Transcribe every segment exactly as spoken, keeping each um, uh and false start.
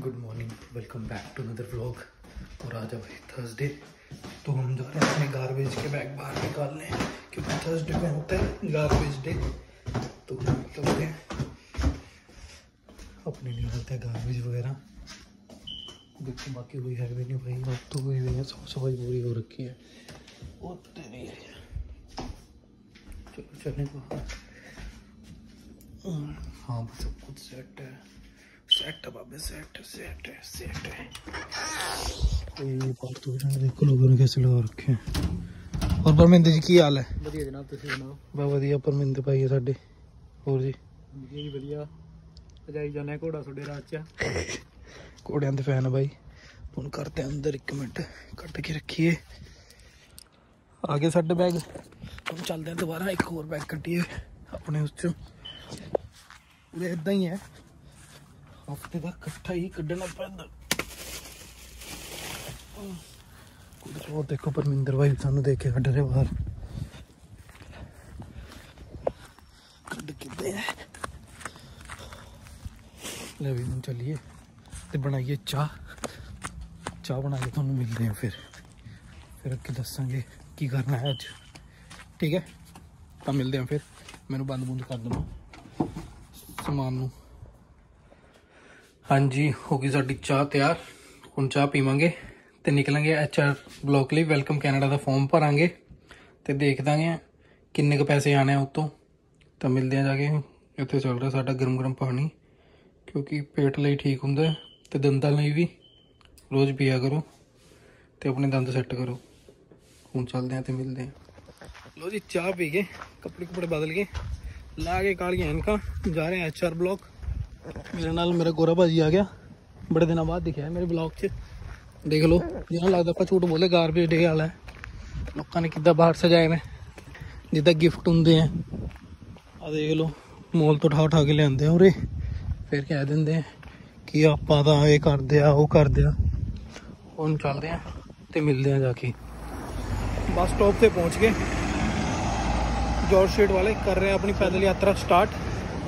Good morning, welcome back to another vlog. और आज अब है थर्सडे, तो हम जा रहे हैं अपने गार्बेज के बैग बाहर निकालने, क्योंकि थर्सडे में होता है गार्बेज डे। तो निकलते हैं अपने, निकालते हैं गार्बेज वगैरह। देखो बाकी कोई है भी नहीं भाई, अब तो कोई नहीं है, सब सफाई पूरी हो रखी है। और चलो चलने को, हाँ बस सब कुछ सेट है। सेट है सेट सेट सेट है ये पालतू जानवर। देखो लोगों ने कैसे लगा रखे हैं। और परमिंदर जी की हाल है? बढ़िया जनाब, तुसी सुनाओ? बहुत बढ़िया परमिंदर भाई है साडे। और जी जी बढ़िया अजाई जाना घोड़ा सोडे राज च घोड़ियां दे फैन भाई। हुन करते हैं अंदर, एक मिनट कट के रखिए। आगे साडे बैग, हम चलते हैं दोबारा एक होर बैग कट्टिए अपने उस चो। उरे इदां ही है, हफ्ते का कट्ठा ही कढ़ना पैंदा। और देखो परमिंदर भाई सानू देख के कढ़ रहे बाहर। कढ़ कितने ले भी, हम चलिए ते बनाइए चाह। चाह बना के थानू मिलते हैं, फिर फिर अगे दसांगे की करना है अज। ठीक है, तो मिलते हैं फिर। मैनू बंद बुंद कर दो समान नू। हाँ जी, होगी साडी चाह तैयार। हुण चाह पीवांगे ते निकलांगे एच आर ब्लॉक लिए। वेलकम कैनेडा का फॉर्म भरांगे ते देख दांगे किन्ने क पैसे आने उत्तों। तो मिलते हैं जाके। इत्थे चल रहा साडा गर्म गर्म पानी, क्योंकि पेट लई ठीक हुंदा है ते दंदां लई भी। रोज़ पिया करो ते अपने दंद सैट करो। हुण चलदे आं ते मिलदे आं। लो जी, चाह पी के कपड़े कपड़े बदल के ला के कालियां इनकां जा रहे हैं एच आर ब्लॉक। मेरे नाल मेरा गोरा भाजी आ गया, बड़े दिनों बाद दिखा है मेरे ब्लॉग च। देख लो जिन्होंने लगता आप झूठ बोले, गारबेज डे वाला है। लोगों ने किदा बाहर सजाए ने, जिदा गिफ्ट होंगे हैं। आ देख लो, मॉल तो उठा उठा के लिया और फिर कह देंगे कि आप ये कर दिया वो कर दिया। हम चलते हैं तो मिलते हैं जाके। बस स्टॉप पर पहुँच गए, जॉर्ज स्ट्रीट वाले कर रहे हैं अपनी पैदल यात्रा स्टार्ट।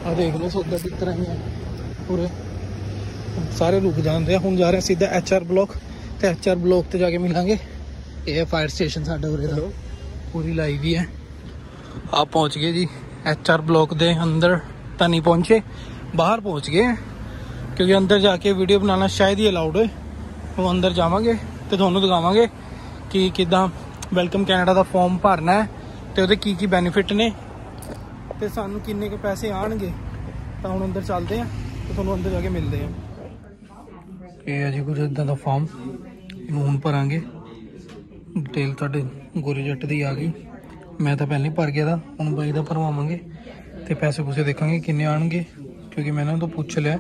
आ देख लो सौदा किस तरह ही है पूरे, सारे रुक जाते हैं। हम जा रहे हैं सीधा एच आर ब्लॉक, तो एच आर ब्लॉक तो जाके मिलेंगे। ये फायर स्टेशन साढ़े उरे का पूरी लाई भी है। आप पहुँच गए जी एच आर ब्लॉक के अंदर, तो नहीं पहुँचे, बाहर पहुँच गए, क्योंकि अंदर जाके वीडियो बनाना शायद ही अलाउड है। वो अंदर जावे तो थोनों दिखावे कि किदा वेलकम कैनेडा का फॉर्म भरना है, तो वो की की बेनीफिट ने, तो सानू किन्ने के पैसे आएंगे। तो हम अंदर चलते हैं, तो थोड़ा अंदर जाके मिलते हैं। ये है जी कुछ इदा का फॉर्म, इनू हम भरांगे। डिटेल साढ़े गोरे जट की आ गई, मैं तो पहले ही भर गया था। हम बई का भरवावे तो पैसे पूसे देखा किन्ने आएंगे, क्योंकि मैंने तो पूछ लिया।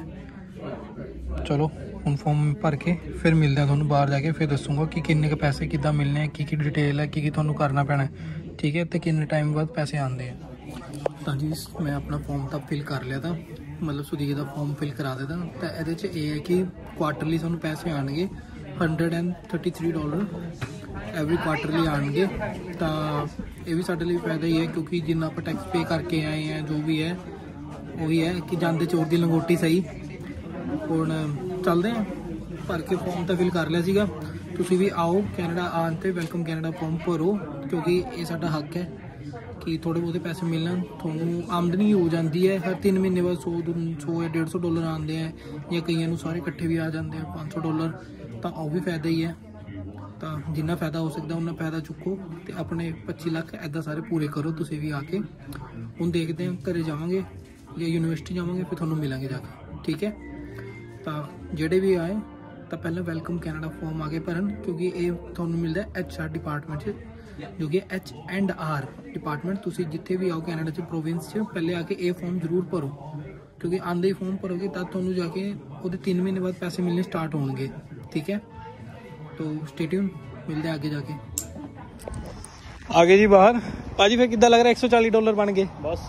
चलो हम फॉर्म भर के फिर मिलते हैं थोड़ा बाहर जाके। फिर दसूँगा कि किन्ने के पैसे किदा मिलने हैं, की की डिटेल है, की थोड़ा करना पैना है, ठीक है, तो किन्ने टाइम बाद पैसे आते हैं। तो जी मैं अपना फॉर्म तो फिल कर लिया था, मतलब सुदीर का फॉर्म फिल करा देता। तो ये यह है कि क्वार्टरली सूँ पैसे आएंगे, hundred and thirty three dollar every quarterly आएंगे। तो यह भी साढ़े लिए फायदा ही है, क्योंकि जिन्ना आप टैक्स पे करके आए हैं जो भी है वो ही है कि जाते चोर की लंगोटी सही। और चलते हैं, भर के फॉर्म तो फिल कर लिया। तुम भी आओ कैनेडा, आते वेलकम कैनेडा फॉर्म भरो, क्योंकि ये साढ़ा हक है कि थोड़े बहुत पैसे मिलन। थोनों आमदनी हो जाती है हर तीन महीने बाद, सौ सौ या डेढ़ सौ डॉलर आते हैं, या कई सारे इकट्ठे भी आ जाते हैं पाँच सौ डॉलर। तो वह भी फायदा ही है। तो जिन्ना फायदा हो सकता उन्ना फायदा चुको, तो अपने पच्ची लाख ऐदा सारे पूरे करो। तुम भी आके हम देखते हैं, घर जावे या यूनिवर्सिटी जावे, फिर थोनों मिलेंगे जाके। ठीक है, तो जोड़े भी आए तो पहले वेलकम कैनेडा फॉर्म आगे भरन, क्योंकि ये थोनों मिलता है एच आर डिपार्टमेंट से, जो कि एच एंड आर डिपार्टमेंट। तुसी जिथे भी आओ कैनेडा च प्रोविंस च, पहले आके ये फॉर्म जरूर भरो, क्योंकि आंदे ही फॉर्म भरोगे तब थोनों जाके वो तीन महीने बाद पैसे मिलने स्टार्ट होंगे। ठीक है, तो स्टे ट्यून, मिलते आगे जाके। आगे जी बाहर भाजी, फिर कितना लग रहा है? एक सौ चालीस डॉलर बन गए, बस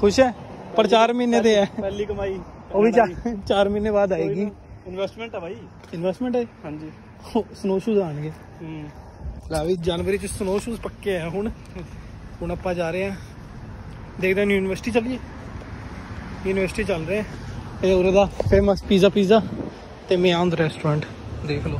खुश है। पर चार महीने दे है पहली कमाई, वो भी चार महीने बाद आएगी। इन्वेस्टमेंट है भाई, इन्वेस्टमेंट है। हाँ जी, स्नो शूज आएंगे। ला भी जनवरी च स्नो शूज पक्के हैं। हुण हुण आपां जा रहे हैं, देखते हैं यूनिवर्सिटी चलिए। यूनिवर्सिटी चल रहे हैं, ये उरे दा फेमस पिज़्ज़ा पिज़्ज़ा ते मियांद रेस्टोरेंट देख लो।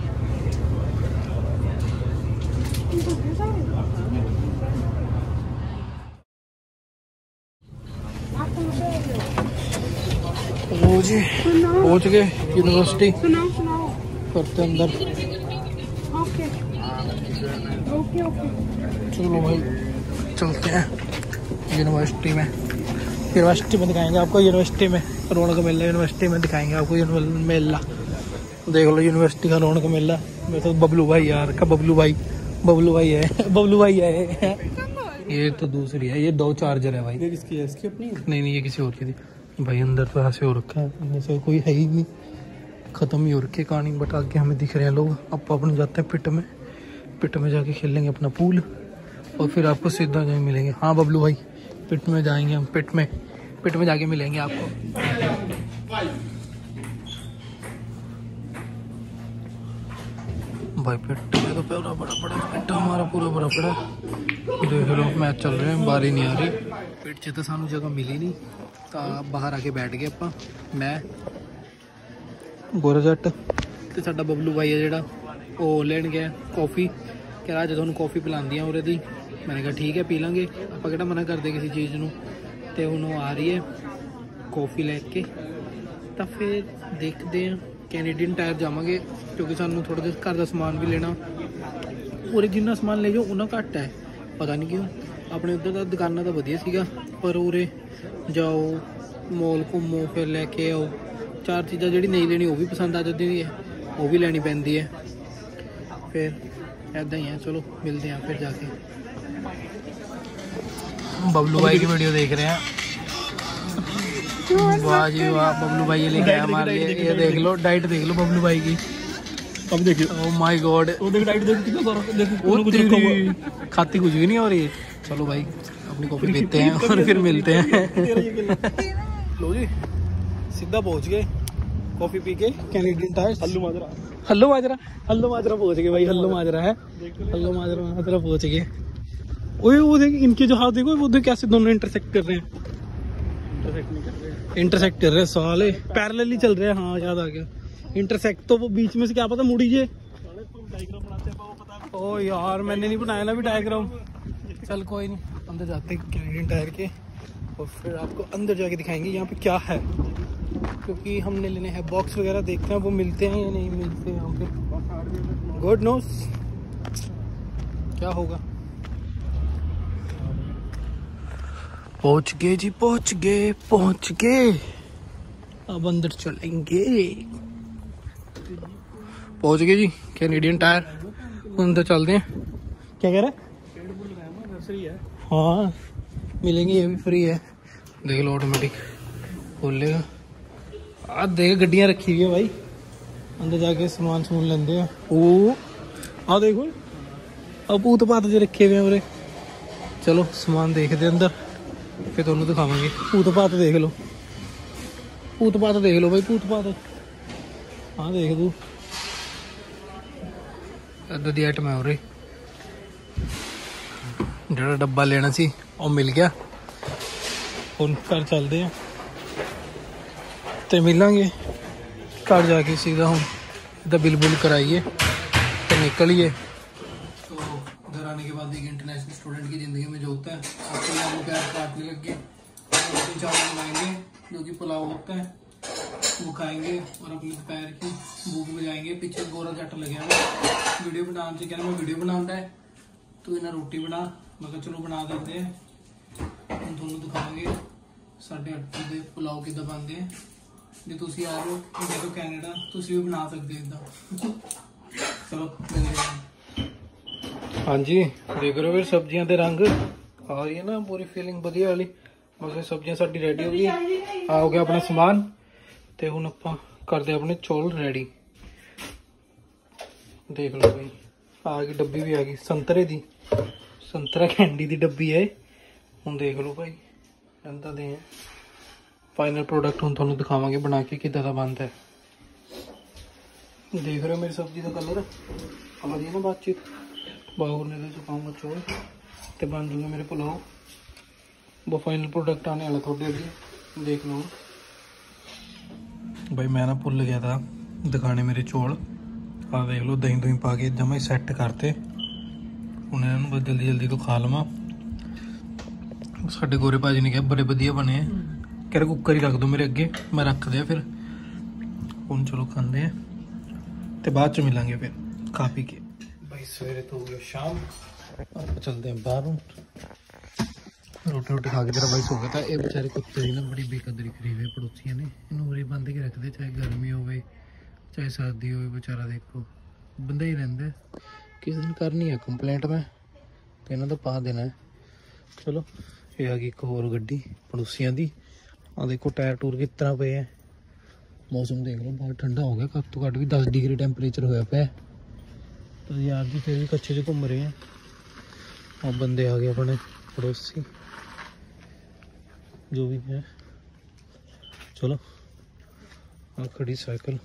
लो जी पहुंच गए यूनिवर्सिटी, करते अंदर। ओके ओके ओके चलो भाई चलते हैं यूनिवर्सिटी में, यूनिवर्सिटी में दिखाएंगे आपको, यूनिवर्सिटी में रोण का मेला, यूनिवर्सिटी में दिखाएंगे आपको यूनिवर्सिटी मेला। देख लो यूनिवर्सिटी का रोण का मेला। मैं तो बबलू भाई यार का बबलू भाई बबलू भाई है बबलू भाई है ये तो दूसरी है, ये दो चार्जर है भाई। किसकी है? इसकी अपनी? नहीं नहीं ये किसी और की थी भाई। अंदर तो ऐसे हो रखा है, इनमें से कोई है ही नहीं, ख़त्म ही हो रखी है कहानी। बट आगे हमें दिख रहे हैं लोग। अब अपन जाते हैं पिट में, पिट में जाके खेलेंगे अपना पूल और फिर आपको सीधा जाके मिलेंगे। हाँ बबलू भाई पिट में जाएंगे हम, पिट में पिट में जाके मिलेंगे आपको भाई। पिट में तो पूरा बड़ा बड़ा पिट हमारा पूरा बड़ा बड़ा। देख लो मैच चल रहे हैं, बारी नहीं आ रही। पिट च तो सानू जगह मिली नहीं तो बाहर आके बैठ गए अपा, मैं गोरा जट तो साडा बबलू भाई है जेड़ा ਉਹ ਲੈਣਗੇ कॉफ़ी। कह रहा अज तुहानू कॉफ़ी पिलांदियां उरे दी। मैंने कहा ठीक है पी लांगे, आपां किहड़ा मना करदे किसी चीज़ नूं। ते हुण ओह आ रही है कॉफ़ी लैके, तां फिर देखदे आं कैनेडियन टायर जावांगे क्योंकि सानू थोड़ा जिहा घर दा समान भी लेना। उरे जिन्ना समान ले जाओ उन्ना घट है, पता नहीं क्यों। अपने उधर दा दुकानां तां वधिया सीगा पर उरे जाओ मॉल घूमो फिर लैके आओ। चार चीज़ां जिहड़ी नहीं लेनी ओह भी पसंद आ जांदी है, ओह भी लैनी पैंदी है। फिर ऐदा ही है। चलो मिलते हैं फिर जाके। बबलू भाई की वीडियो देख रहे हैं, वाह जी वाह बबलू भाई ये लेके आया हमारे लिए। ये देख लो डाइट देख लो बबलू भाई की। अब देखिए ओह माय गॉड डाइट देखो खाती कुछ भी नहीं हो रही है। चलो भाई अपनी कॉफ़ी पीते हैं और फिर मिलते हैं। लो जी सीधा पहुँच गए कॉफ़ी पी के कैनेडियन टायर हल्लू माजरा हल्लू माजरा हल्लू माजरा पहुँच गए भाई। हल्लू माजरा है हल्लू माजरा माजरा पहुँच गए। ओए वो देख इनके जो हाथ देखो वो देख कैसे दोनों इंटरसेक्ट कर रहे हैं, इंटरसेक्ट कर रहे हैं साले, पैरेलली चल रहे हैं। हाँ याद आ गया इंटरसेक्ट। तो वो बीच में से क्या पता मुड़ीजिए। ओ यार मैंने नहीं बनाया ना भी डायग्राम। चल कोई नहीं अंदर जाते हैं कैनेडियन टायर के और फिर आपको अंदर जाके दिखाएंगे यहाँ पे क्या है, क्योंकि हमने लेने हैं बॉक्स वगैरह। देखते हैं वो मिलते हैं या नहीं मिलते हैं पे। गॉड नोस क्या होगा। पहुंच गए जी पहुंच गए पहुंच गए। अब अंदर चलेंगे। पहुंच गए जी कैनेडियन टायर, अंदर चलते हैं। क्या कह रहे हैं? हाँ मिलेंगे, ये भी फ्री है। देख लो ऑटोमेटिक खोलेगा। आज देख गड्डियां रखी हुई है भाई, अंदर जाके समान समून लेंदे हैं। ओ आ देखो अब भूत भात जो रखे हुए हैं उरे। चलो समान देखते अंदर फिर तुहानू दिखावांगे। भूत भात देख लो, भूत भात देख लो भाई, भूत भात। हाँ देख तू इधर दी आइटम है उरे। जो डब्बा लेना सी और मिल गया। हम घर चलते हैं तो मिलेंगे घर जाके सीधा। हम इधर बिल बुल कराइए तो निकलिए। तो घर आने के बाद एक इंटरनेशनल स्टूडेंट की ज़िंदगी में जो होता है आपको आलू प्याज काटने लग गए, रोटी चावल बनाएंगे जो कि पुलाव होता है वो खाएंगे और अपने दोपहर की भूख बुझाएंगे। पीछे गोरा जट लगे हुए वीडियो बनाने से कहना मैं वीडियो बनाता है तो इन्हें रोटी बना। मैं चलो बना देते हैं, हम दोनों दिखाएंगे साढ़े अठ के पुलाव कि बनाते हैं। जो तुम आ रहे हो देखो कैनेडा तुम भी बना सकते इदा। चलो हाँ जी देख रहे हो सब्जियां दे रंग आ रही है ना पूरी फीलिंग वधिया वाली। बस सब्जियां साडी रेडी हो गई, आ हो गया अपना समान। तो हुण आपां करदे अपने चौल रेडी। देख लो भाई आ गई डब्बी भी आ गई संतरे की, संतरा कैंडी की डब्बी है। हम देख लो भाई इदा दे फाइनल प्रोडक्ट हम थोड़ा दिखावे बना के कि बनता है। देख रहे हो मेरी सब्जी का कलर आ रही है ना बातचीत। बाहर ने चुकाऊंगा चौल तो बन जूंगे मेरे पुलाव। वो फाइनल प्रोडक्ट आने वाला थोड़े अभी देख लो भाई। मैं ना भुल गया था दिखाने मेरे चौल। आ देख लो दही दुही पा के जमा ही सैट करते उन्हें, बस जल्दी जल्दी तो खा लवा। साढ़े गोरे भाजी ने कहा बड़े वधिया बने, कह रहे कुकर ही रख दो मेरे अगे, मैं रख दिया। फिर हम चलो खाते हैं तो बाद च मिलेंगे फिर खा पी के। भाई सवेरे तो हो गया शाम, आप चलते हैं बाहर रोटी रोटी खा के। तेरा भाई सो गया था। ये बेचारे कुत्ते की ना बड़ी बेकदरी करी हुई पड़ोसियों ने, इन्हों उरे बंद के रखते, चाहे गर्मी हो चाहे सर्दी हो, बेचारा देखो बंदा ही रहता। किसी दिन करनी है कंप्लेंट मैं तो, इन्हों तो पा देना है। चलो ये आ गई एक होर गड्डी पड़ोसियों की। आ देखो टायर टूर किस तरह पे है। मौसम देख लो बहुत ठंडा हो गया, घट तो घट भी दस डिग्री टैंपरेचर होया पे। तो यार जी फिर भी कच्चे से घूम रहे हैं। और बंदे आ गए अपने पड़ोसी जो भी है। चलो और खड़ी साइकिल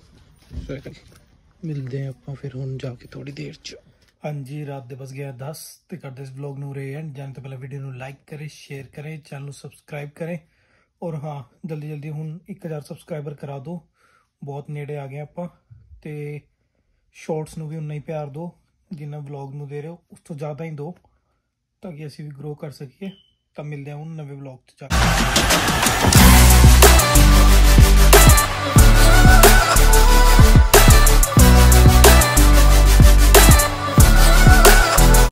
साइकिल मिलते हैं आप फिर हम जाके थोड़ी देर च। हाँ जी रात दे बस गया दस तो करते इस ब्लॉग नूं रे एंड। जाने तो पहले वीडियो नूं लाइक करें, शेयर करें, चैनल सबसक्राइब करें। और हाँ जल्दी जल्दी हुन एक हज़ार सबसक्राइबर करा दो, बहुत नेड़े आ गए आपां। ते शॉर्ट्स नूं भी उन्ना ही प्यार दो जिन्ना ब्लॉग नूं दे रहे हो, उस तो ज़्यादा ही दो ताकि असीं भी ग्रो कर सकीए। तो मिलते हैं हुन नवे ब्लॉग च।